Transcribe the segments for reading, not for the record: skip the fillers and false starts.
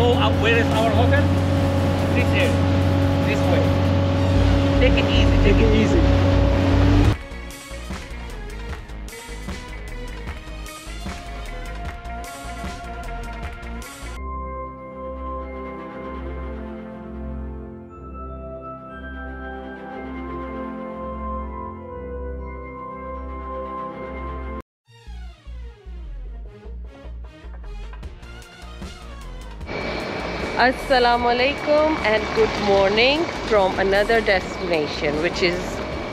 So where is our hotel? This area, this way. Take it easy, take it easy. Assalamualaikum and good morning from another destination, which is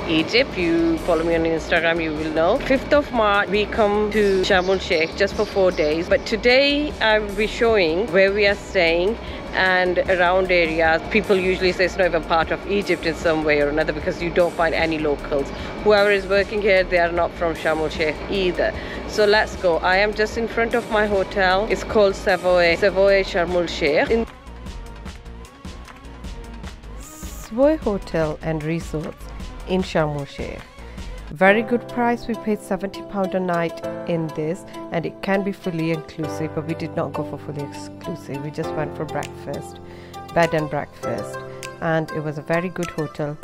Egypt. You follow me on Instagram, you will know. 5th of March we come to Sharm el Sheikh just for 4 days, but today I will be showing where we are staying and around areas. People usually say it's not even part of Egypt in some way or another, because you don't find any locals. Whoever is working here, they are not from Sharm el Sheikh either. So let's go. I am just in front of my hotel. It's called Savoy Sharm el Sheikh. Savoy Hotel and Resorts in Sharm el Sheikh. Very good price. We paid £70 a night in this, and it can be fully inclusive, but we did not go for fully exclusive. We just went for breakfast, bed and breakfast, and it was a very good hotel.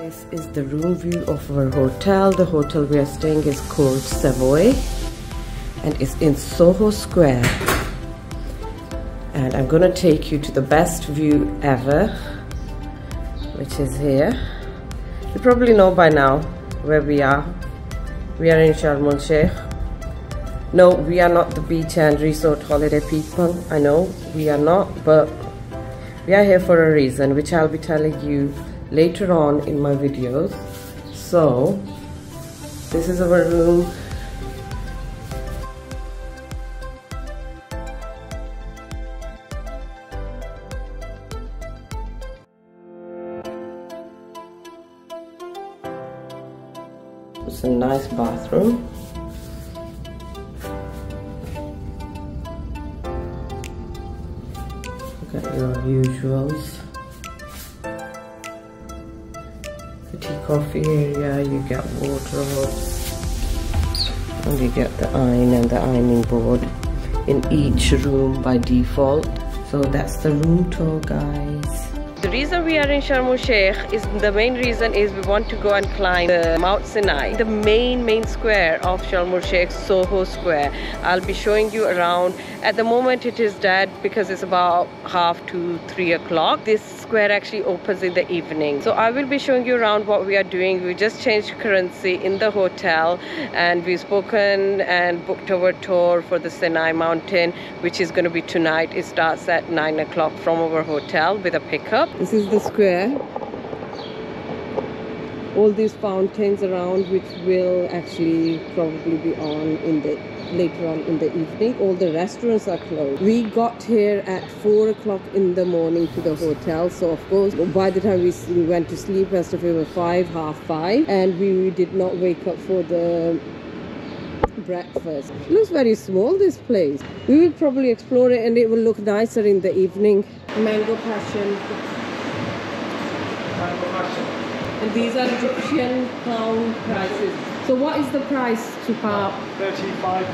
This is the room view of our hotel. The hotel we are staying is called Savoy, and it's in Soho Square. And I'm gonna take you to the best view ever, which is here. You probably know by now where we are. We are in Sharm el Sheikh. No, we are not the beach and resort holiday people. I know we are not, but we are here for a reason, which I'll be telling you later on in my videos. So this is our room. It's a nice bathroom. Look at your usuals. The tea coffee area, you get wardrobes, and you get the iron and the ironing board in each room by default. So that's the room tour, guys. The reason we are in Sharm el Sheikh is the main reason is we want to go and climb the Mount Sinai, the main square of Sharm el Sheikh, Soho Square. I'll be showing you around. At the moment it is dead because it's about 1:30 to 3 o'clock. This square actually opens in the evening. So I will be showing you around what we are doing. We just changed currency in the hotel, and we've spoken and booked our tour for the Sinai mountain, which is going to be tonight. It starts at 9 o'clock from our hotel with a pickup. This is the square. All these fountains around, which will actually probably be on in the later on in the evening. All the restaurants are closed. We got here at 4 o'clock in the morning to the hotel, so of course by the time we went to sleep, rest of it was 5, half 5, and we did not wake up for the breakfast. It looks very small, this place. We will probably explore it, and it will look nicer in the evening. Mango passion. And these are Egyptian pound prices. So what is the price to pound? 35.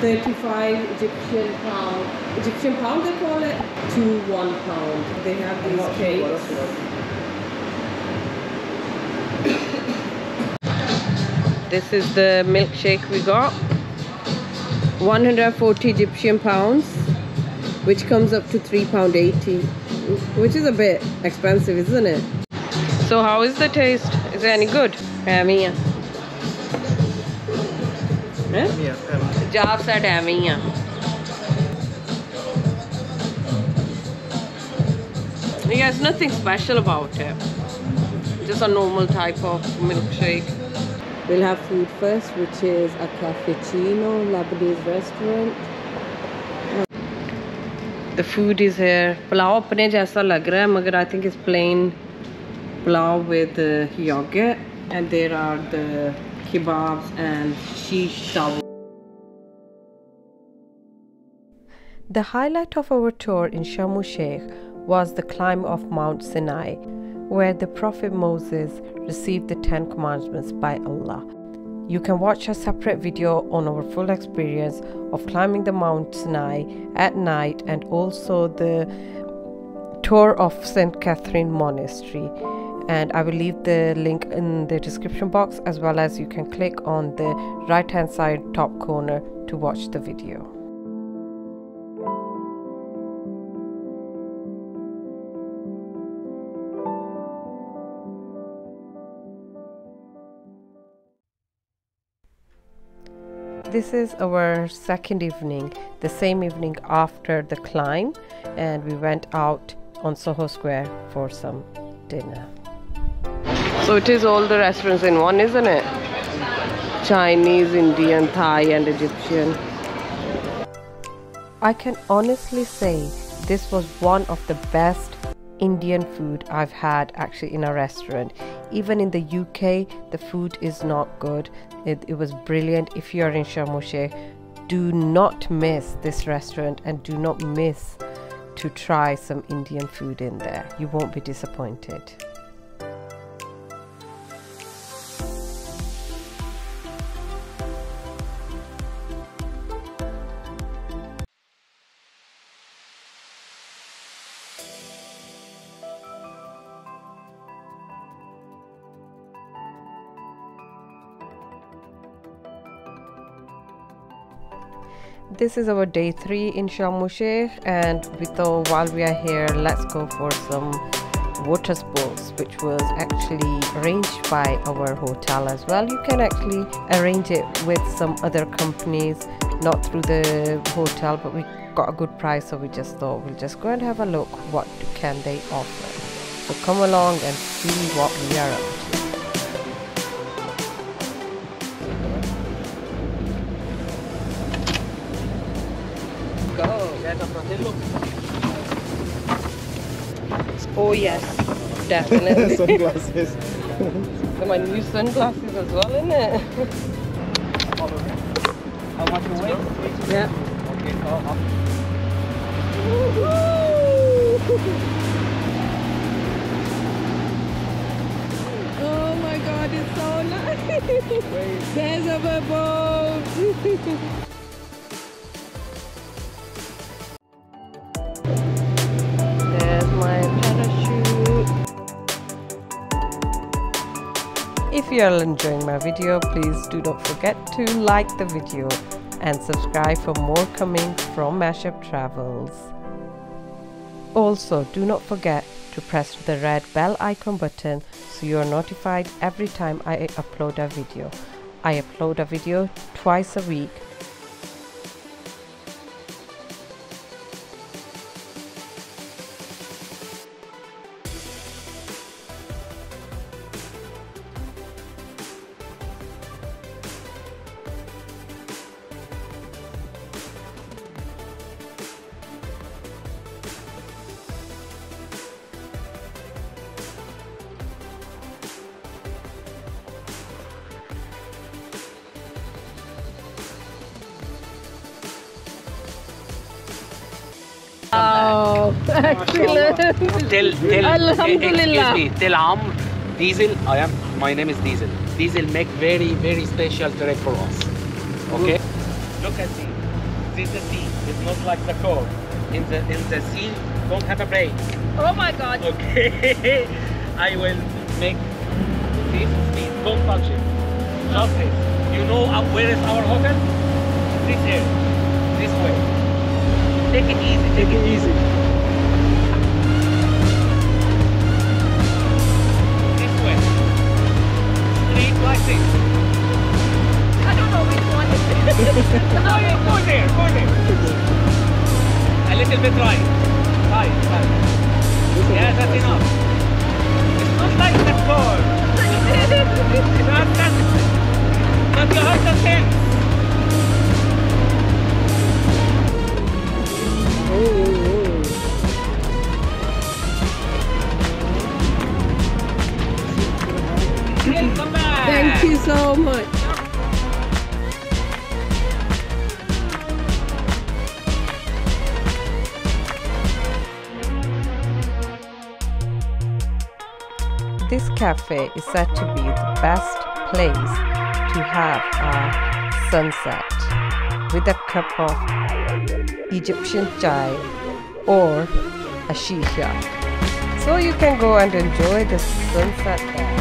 35 Egyptian pound. Egyptian pound they call it. To £1. They have these cakes. This is the milkshake we got. 140 Egyptian pounds, which comes up to £3.80, which is a bit expensive, isn't it? So how is the taste? Is it any good? Amia. Jav said Amia. Yeah, it's nothing special about it. Just a normal type of milkshake. We'll have food first, which is a cafecino, Lebanese restaurant. The food is here. Pulao apne jaisa lag raha hai, magar I think it's plain pulao with yogurt. And there are the kebabs and shish tawa. The highlight of our tour in Sharm el Sheikh was the climb of Mount Sinai, where the Prophet Moses received the 10 commandments by Allah. You can watch a separate video on our full experience of climbing the Mount Sinai at night and also the tour of St. Catherine Monastery. And I will leave the link in the description box, as well as you can click on the right hand side top corner to watch the video. This is our second evening, the same evening after the climb, and we went out on Soho Square for some dinner. So it is all the restaurants in one, isn't it? Chinese, Indian, Thai and Egyptian. I can honestly say this was one of the best Indian food I've had actually in a restaurant. Even in the UK, the food is not good. It was brilliant. If you are in Sharm el Sheikh, do not miss this restaurant and do not miss to try some Indian food in there. You won't be disappointed. This is our day 3 in Sharm el Sheikh, and we thought while we are here, let's go for some water sports, which was actually arranged by our hotel as well. You can actually arrange it with some other companies, not through the hotel, but we got a good price, so we just thought we'll just go and have a look what can they offer. So come along and see what we are up to. Oh yes, definitely. Sunglasses. So my new sunglasses as well, isn't it? How much you weigh? Yeah. Okay, so up. Oh my god, it's so nice. There's our boat. If you are enjoying my video, please do not forget to like the video and subscribe for more coming from Mashup Travels. Also, do not forget to press the red bell icon button so you are notified every time I upload a video. I upload a video twice a week. Wow, excellent. Alhamdulillah. Excuse me, Diesel, my name is Diesel. Diesel make very, very special drink for us. Okay? Look at this. This is the sea. It's not like the cold. In the sea, don't have a break. Oh my god. Okay. I will make this sea. Don't touch it. Just this. You know where is our hotel? This here. This way. Take it easy, take it easy. This way. Straight like this. I don't know which one is it. No, yeah, go there, go there. A little bit right. Right, right. Yeah, that's enough. It's not like the cold. But you have the sense. Thank you so much. This cafe is said to be the best place to have a sunset with a cup of Egyptian chai or a shisha. So you can go and enjoy the sunset there.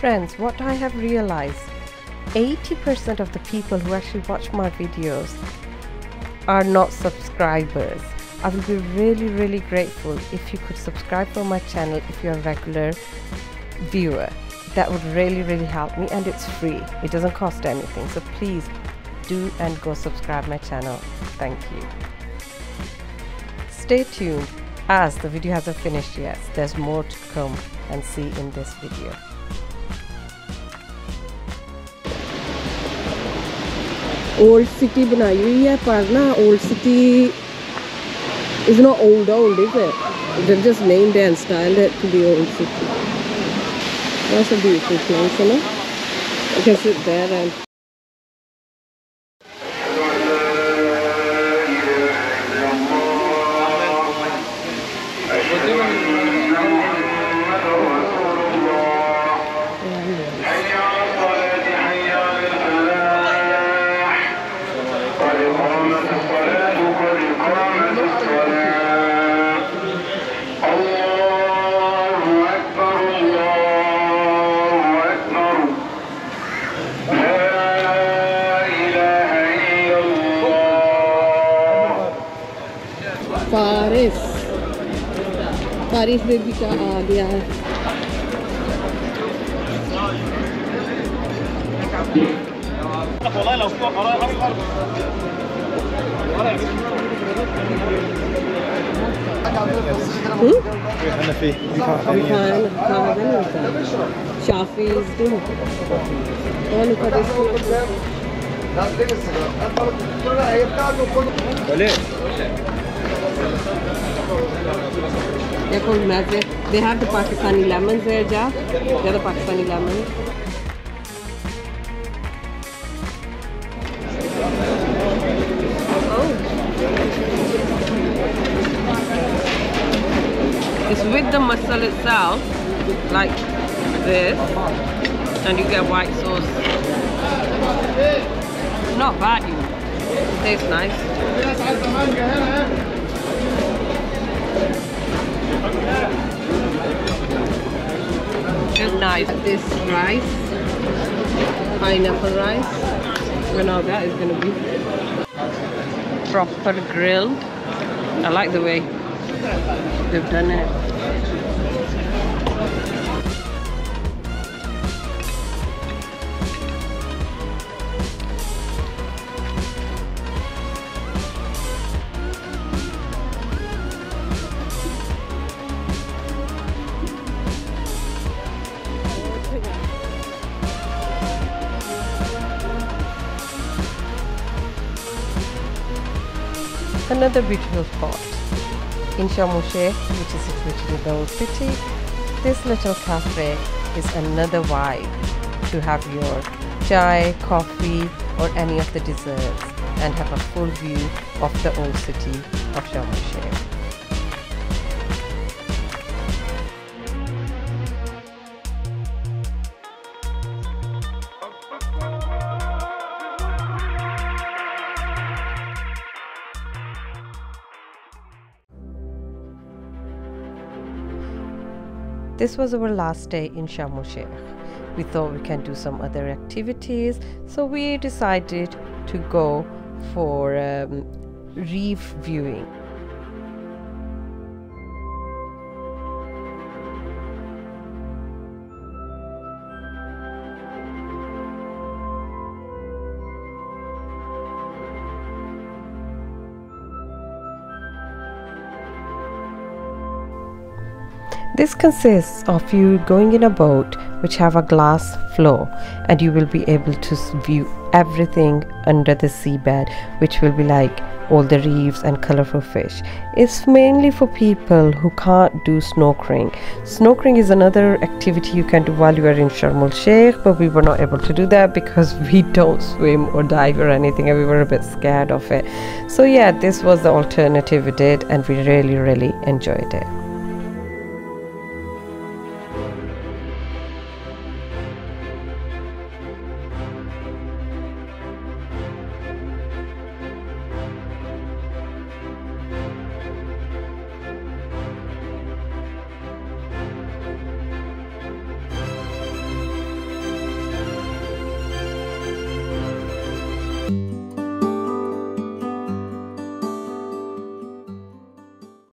Friends, what I have realized, 80% of the people who actually watch my videos are not subscribers. I will be really grateful if you could subscribe to my channel if you're a regular viewer. That would really help me, and it's free. It doesn't cost anything. So please do and go subscribe my channel. Thank you. Stay tuned as the video hasn't finished yet. There's more to come and see in this video. Old city बनाई हुई है पर ना old city is not old old is it they just named and styled it to be old city that's a beautiful place ना I can sit there and बारिश में भी क्या आ गया है They're called mazet. They have the Pakistani lemons there, ja. They're the Pakistani lemons. Oh. It's with the masal itself, like this, and you get white sauce. Not bad, you know. It tastes nice. And nice. This rice, pineapple rice, and all that is going to be proper grilled. I like the way they've done it. Another beautiful spot in Sharm el Sheikh, which is situated in the old city. This little cafe is another vibe to have your chai, coffee, or any of the desserts, and have a full view of the old city of Sharm el Sheikh. This was our last day in Sharm el Sheikh. We thought we can do some other activities, so we decided to go for reef viewing. This consists of you going in a boat which have a glass floor, and you will be able to view everything under the seabed, which will be like all the reefs and colorful fish. It's mainly for people who can't do snorkeling. Snorkeling is another activity you can do while you are in Sharm el Sheikh, but we were not able to do that because we don't swim or dive or anything, and we were a bit scared of it. So yeah, this was the alternative we did, and we really enjoyed it.